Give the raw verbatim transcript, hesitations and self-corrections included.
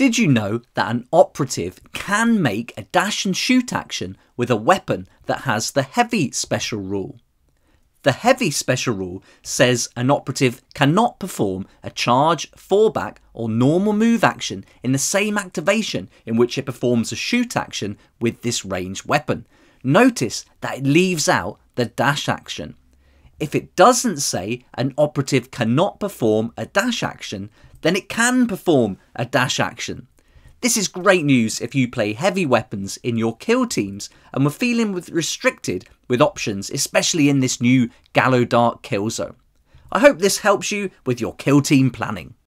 Did you know that an operative can make a dash and shoot action with a weapon that has the heavy special rule? The heavy special rule says an operative cannot perform a charge, fallback or normal move action in the same activation in which it performs a shoot action with this ranged weapon. Notice that it leaves out the dash action. If it doesn't say an operative cannot perform a dash action, then it can perform a dash action. This is great news if you play heavy weapons in your kill teams and were feeling with restricted with options, especially in this new Gallowdark kill zone. I hope this helps you with your kill team planning.